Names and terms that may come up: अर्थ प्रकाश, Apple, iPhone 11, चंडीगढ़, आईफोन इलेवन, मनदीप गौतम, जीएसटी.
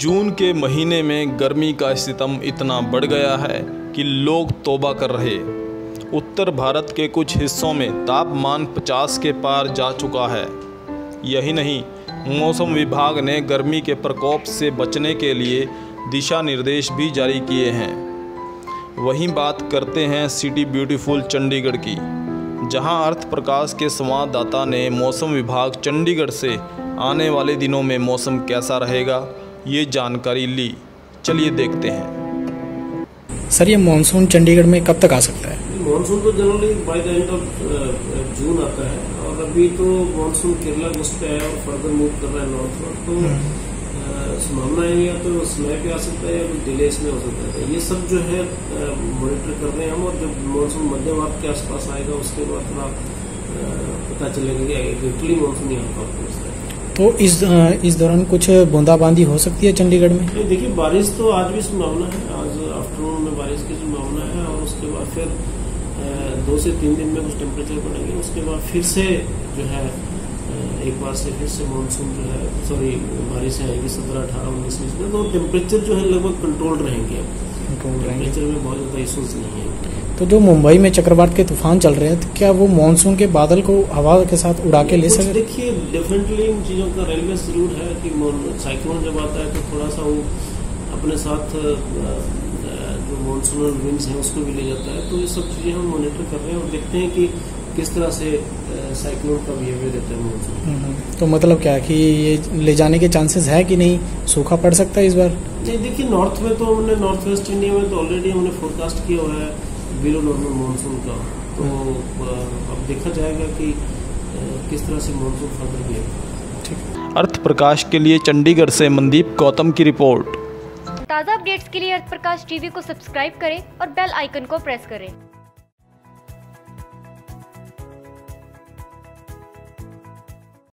जून के महीने में गर्मी का सितम इतना बढ़ गया है कि लोग तौबा कर रहे। उत्तर भारत के कुछ हिस्सों में तापमान 50 के पार जा चुका है। यही नहीं, मौसम विभाग ने गर्मी के प्रकोप से बचने के लिए दिशा निर्देश भी जारी किए हैं। वहीं बात करते हैं सिटी ब्यूटीफुल चंडीगढ़ की, जहां अर्थ प्रकाश के संवाददाता ने मौसम विभाग चंडीगढ़ से आने वाले दिनों में मौसम कैसा रहेगा ये जानकारी ली। चलिए देखते हैं। सर, ये मानसून चंडीगढ़ में कब तक आ सकता है? मानसून तो generally by the end of June आता है और अभी तो मानसून केरला घुस पे है और फर्दर मूव कर रहा है नॉर्थ और, तो संभावना है या तो समय पे आ सकता है या कुछ डिले इसमें हो सकता है। ये सब जो है मॉनिटर कर रहे हैं हम, और जब मानसून मध्यम के आसपास आएगा उसके बाद थोड़ा पता चलेगा कि एक्चुअली मानसून यहाँ पर पहुंचता है। तो इस दौरान कुछ बूंदाबांदी हो सकती है चंडीगढ़ में? देखिए, बारिश तो आज भी संभावना है, आज आफ्टरनून में बारिश की संभावना है और उसके बाद फिर 2 से 3 दिन में कुछ टेम्परेचर बढ़ेंगे, उसके बाद फिर से जो है एक बार से फिर से मानसून जो है सॉरी बारिश आएगी 17, 18, 19 में, तो टेम्परेचर जो है लगभग कंट्रोल्ड रहेंगे। टेम्परेचर में बहुत ज्यादा इश्यूज नहीं है। तो जो मुंबई में चक्रवात के तूफान चल रहे हैं, तो क्या वो मानसून के बादल को हवा के साथ उड़ा के ले सकते? देखिए, डेफिनेटली इन चीजों का रेलवे जरूर है कि साइक्लोन जब आता है तो थोड़ा सा वो अपने साथ जो मानसूनल विंड्स हैं उसको भी ले जाता है। तो ये सब चीजें हम मॉनिटर कर रहे हैं और देखते हैं कि किस तरह से साइक्लोन का बिहेवियर देता है मानसून। तो मतलब क्या कि ये ले जाने के चांसेस है कि नहीं, सूखा पड़ सकता है इस बार? जी देखिए, नॉर्थ में तो हमने नॉर्थ वेस्ट इंडिया में तो ऑलरेडी हमने फोरकास्ट किया हुआ है बिलो नॉर्मल मानसून का, तो अब देखा जाएगा कि किस तरह से मानसून फर्दर बिहेव। ठीक। अर्थ प्रकाश के लिए चंडीगढ़ से मनदीप गौतम की रिपोर्ट। ताज़ा अपडेट्स के लिए अर्थ प्रकाश टीवी को सब्सक्राइब करें और बेल आइकन को प्रेस करें।